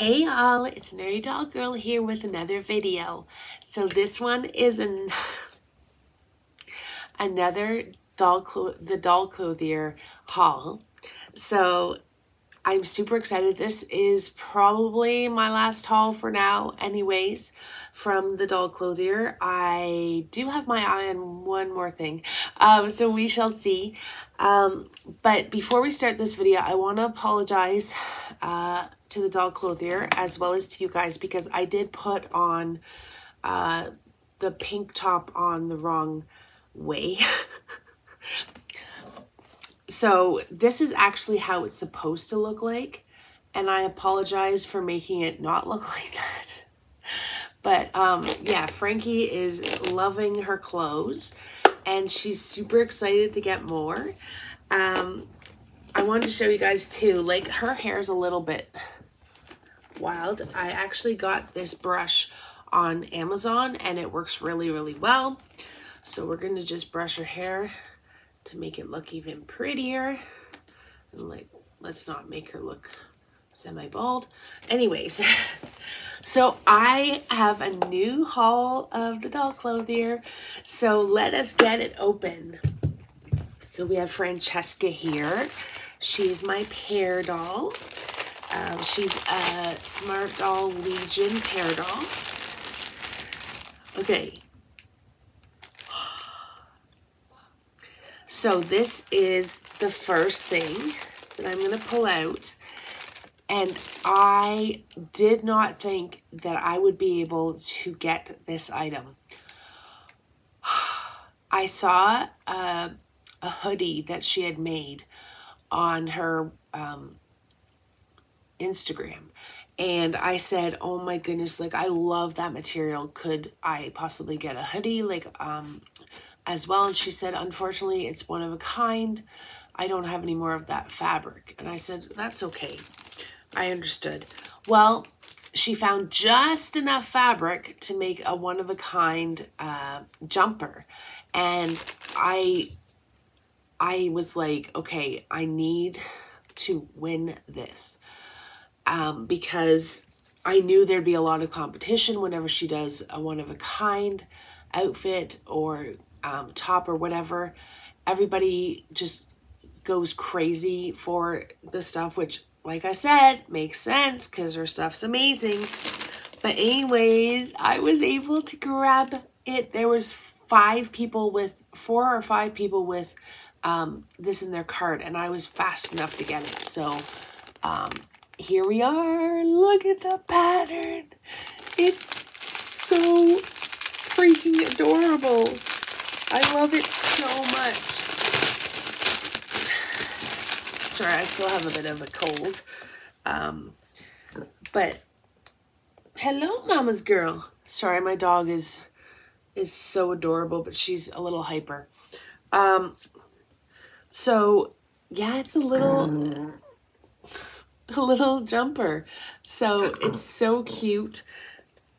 Hey y'all, it's Nerdy Doll Girl here with another video. So this one is another doll clothier haul. So I'm super excited. This is probably my last haul for now anyways from the doll clothier. I do have my eye on one more thing, so we shall see. But before we start this video, I want to apologize to the doll clothier as well as to you guys, because I did put on the pink top on the wrong way. So this is actually how it's supposed to look like, and I apologize for making it not look like that. But yeah, Frankie is loving her clothes and she's super excited to get more. I wanted to show you guys too, like, her hair's a little bit wild. I actually got this brush on Amazon and it works really, really well. So we're gonna just brush her hair to make it look even prettier. And, like, let's not make her look semi-bald. Anyways, so I have a new haul of the doll clothier. So let us get it open. So we have Francesca here. She's my Pear Doll. She's a Smart Doll Legion Pear Doll. Okay. So this is the first thing that I'm gonna pull out. And I did not think that I would be able to get this item. I saw a hoodie that she had made on her Instagram, and I said, oh my goodness, like, I love that material, could I possibly get a hoodie like as well? And she said, unfortunately, it's one of a kind, I don't have any more of that fabric. And I said, that's okay, I understood. Well, she found just enough fabric to make a one of a kind jumper, and I was like, okay, I need to win this, because I knew there'd be a lot of competition whenever she does a one-of-a-kind outfit or top or whatever. Everybody just goes crazy for the stuff, which, like I said, makes sense because her stuff's amazing. But anyways, I was able to grab it. There was four or five people with this in their cart, and I was fast enough to get it. So here we are. Look at the pattern, it's so freaking adorable. I love it so much. Sorry, I still have a bit of a cold, but hello, mama's girl. Sorry, my dog is so adorable, but she's a little hyper. So yeah, it's a little jumper. So it's so cute.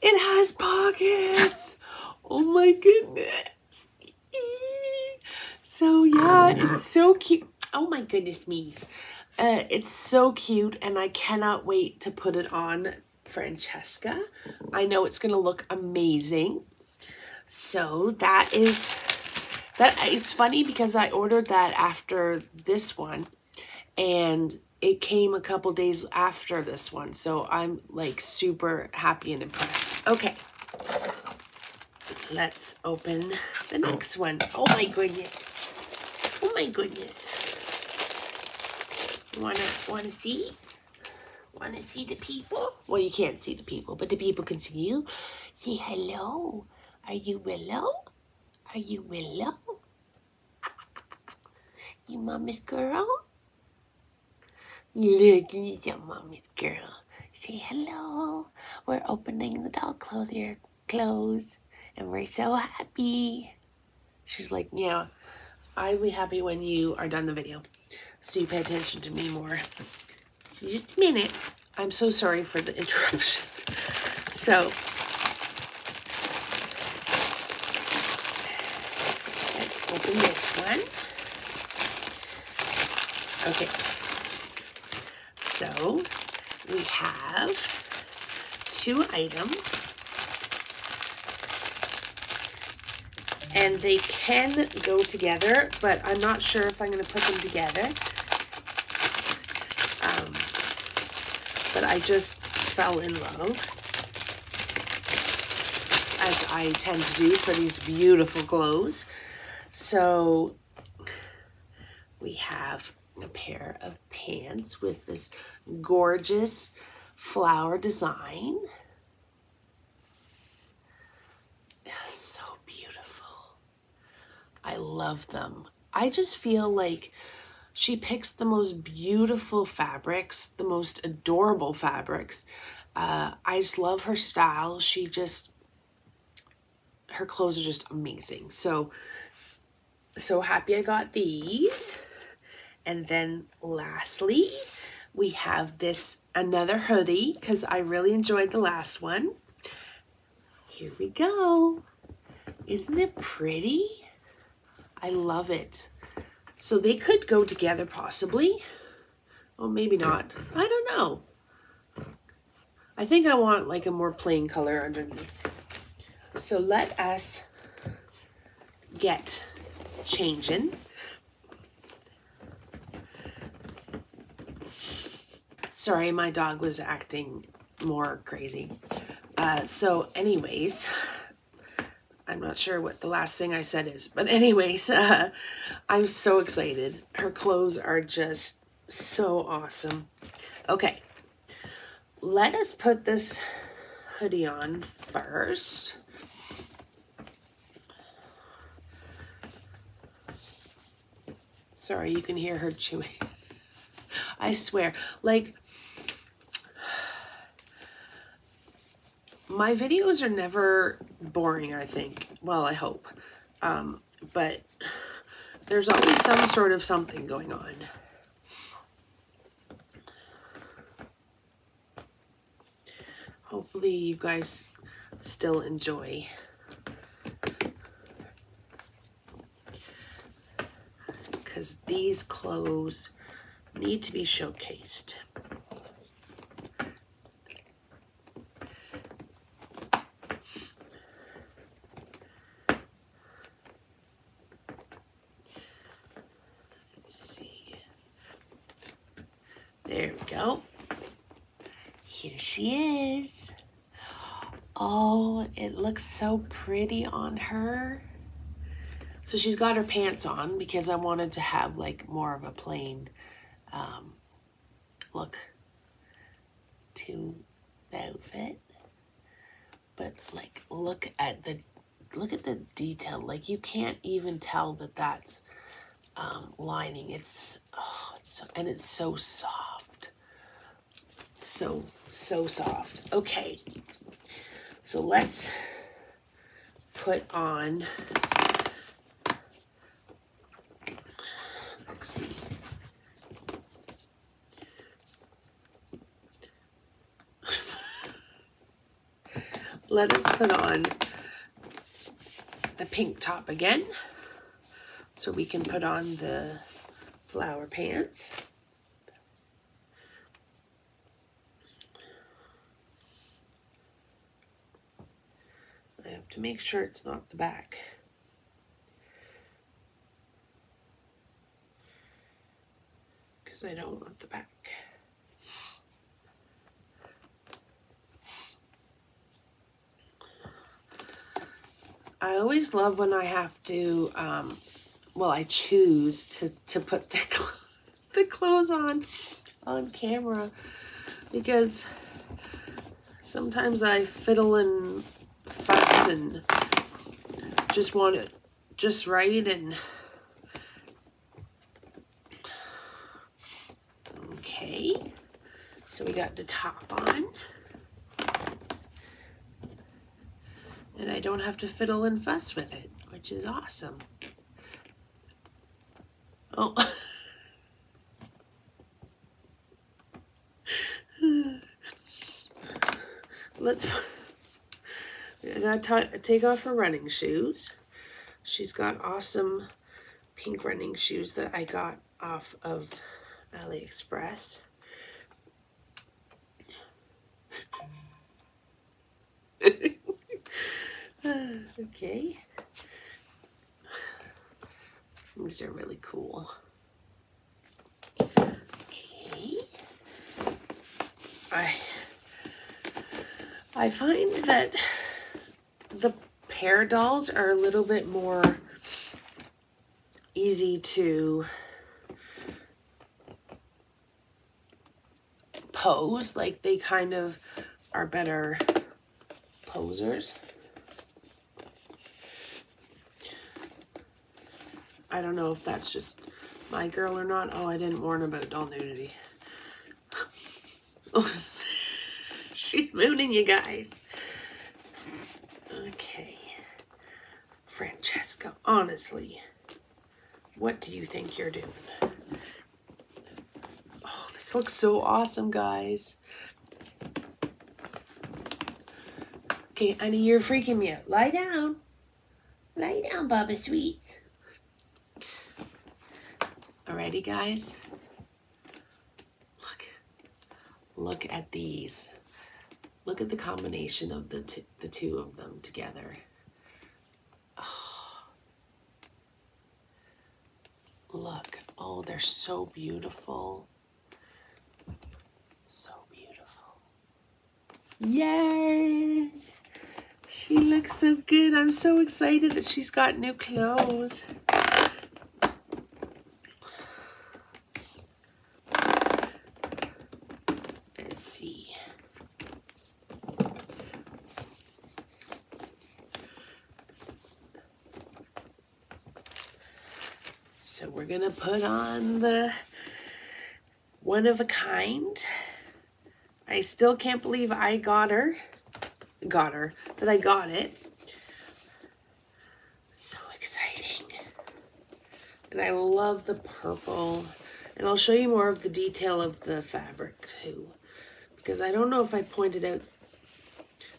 It has pockets. Oh my goodness. So yeah, it's so cute. Oh my goodness me. It's so cute, and I cannot wait to put it on Francesca. I know it's gonna look amazing. So that is that. It's funny because I ordered that after this one, and it came a couple days after this one. So I'm, like, super happy and impressed. Okay, let's open the next one. Oh my goodness. Oh my goodness. Wanna see? Wanna see the people? Well, you can't see the people, but the people can see you. Say hello. Are you Willow? Are you Willow? You mama's girl? Look, he's your mommy's girl. Say hello. We're opening the doll clothier clothes, and we're so happy. She's like, yeah, I'll be happy when you are done the video, so you pay attention to me more. So just a minute. I'm so sorry for the interruption. So let's open this one. Okay. So we have 2 items. And they can go together, but I'm not sure if I'm going to put them together. But I just fell in love, as I tend to do for these beautiful glows. So we have a pair of pants with this gorgeous flower design. So beautiful. I love them. I just feel like she picks the most beautiful fabrics, the most adorable fabrics. I just love her style. Her clothes are just amazing. So happy I got these. And then lastly, we have this, another hoodie, because I really enjoyed the last one. Here we go. Isn't it pretty? I love it. So they could go together possibly. Or maybe not. I don't know. I think I want like a more plain color underneath. So let us get changing. Sorry, my dog was acting more crazy. So anyways, I'm not sure what the last thing I said is, but anyways, I'm so excited. Her clothes are just so awesome. Okay, let us put this hoodie on first. Sorry, you can hear her chewing. I swear, like, my videos are never boring, I think. Well, I hope. But there's always some sort of something going on. Hopefully you guys still enjoy. Because these clothes need to be showcased. There we go. Here she is. Oh, it looks so pretty on her. So she's got her pants on because I wanted to have like more of a plain look to the outfit. But like, look at the detail. Like, you can't even tell that that's lining. And it's so soft. So soft. Okay, so let's put on, let's see, let us put on the pink top again so we can put on the flower pants. To make sure it's not the back. Because I don't want the back. I always love when I have to, well, I choose to put the clothes on camera. Because sometimes I fiddle and fuss and just want it just right. And okay, so we got the top on and I don't have to fiddle and fuss with it, which is awesome. Oh. And I take off her running shoes. She's got awesome pink running shoes that I got off of AliExpress. Okay. These are really cool. Okay. I find that the Pear dolls are a little bit more easy to pose, like they kind of are better posers. I don't know if that's just my girl or not. Oh, I didn't warn about doll nudity. Oh, she's mooning you guys. Okay. Francesca, honestly, what do you think you're doing? Oh, this looks so awesome, guys. Okay, honey, you're freaking me out. Lie down. Lie down, Baba Sweet. Alrighty, guys, look at these. Look at the combination of the two of them together. Oh. Look, oh, they're so beautiful. So beautiful. Yay! She looks so good. I'm so excited that she's got new clothes. So we're gonna put on the one of a kind. I still can't believe I got her, that I got it. So exciting. And I love the purple. And I'll show you more of the detail of the fabric too, because I don't know if I pointed out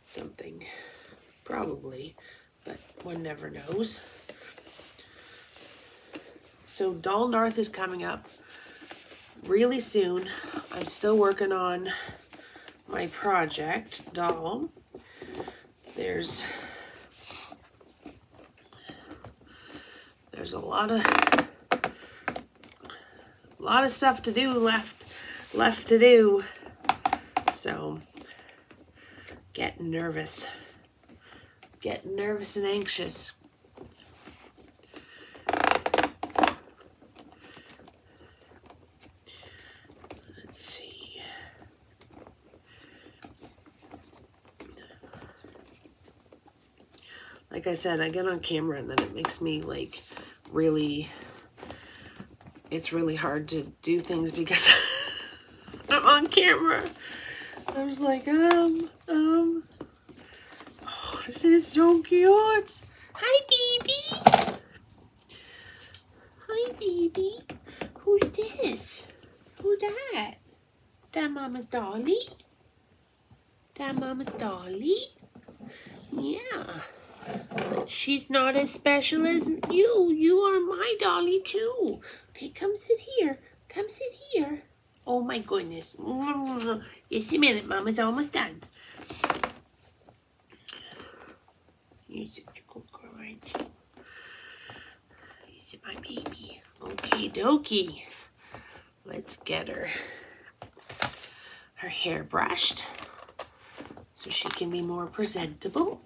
something, probably, but one never knows. So Doll North is coming up really soon. I'm still working on my project doll. There's a lot of stuff to do left to do. So get nervous and anxious. Like I said, I get on camera and then it makes me like really, it's really hard to do things because I'm on camera. I was like, oh, this is so cute. Hi, baby. Hi, baby. Who's this? Who that? That mama's dolly? That mama's dolly? Yeah. She's not as special as you. You are my dolly too. Okay, come sit here. Come sit here. Oh my goodness. Just a minute, Mama's almost done. You're such a good girl, aren't you? You're my baby. Okie dokie. Let's get her hair brushed so she can be more presentable.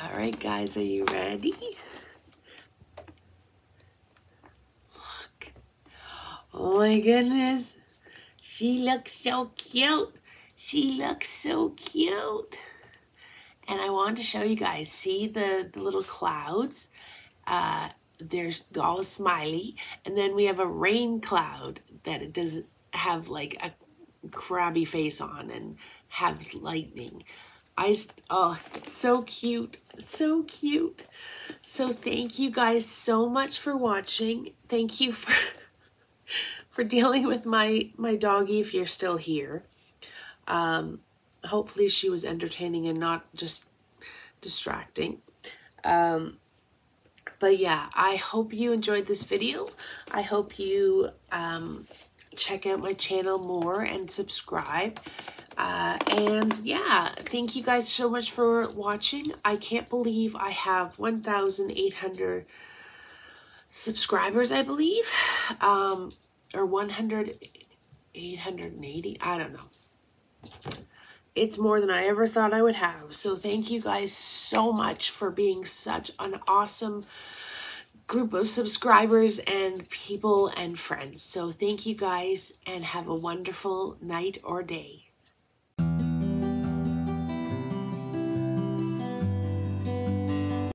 Alright guys, are you ready? Look. Oh my goodness. She looks so cute. She looks so cute. And I wanted to show you guys. See the little clouds? There's all smiley. And then we have a rain cloud that it does have like a crabby face on and has lightning. Oh, it's so cute. So cute. So thank you guys so much for watching. Thank you for dealing with my doggie if you're still here. Hopefully she was entertaining and not just distracting. But yeah, I hope you enjoyed this video. I hope you check out my channel more and subscribe. And yeah, thank you guys so much for watching. I can't believe I have 1,800 subscribers, I believe, or 880, I don't know. It's more than I ever thought I would have. So thank you guys so much for being such an awesome group of subscribers and people and friends. So thank you guys, and have a wonderful night or day.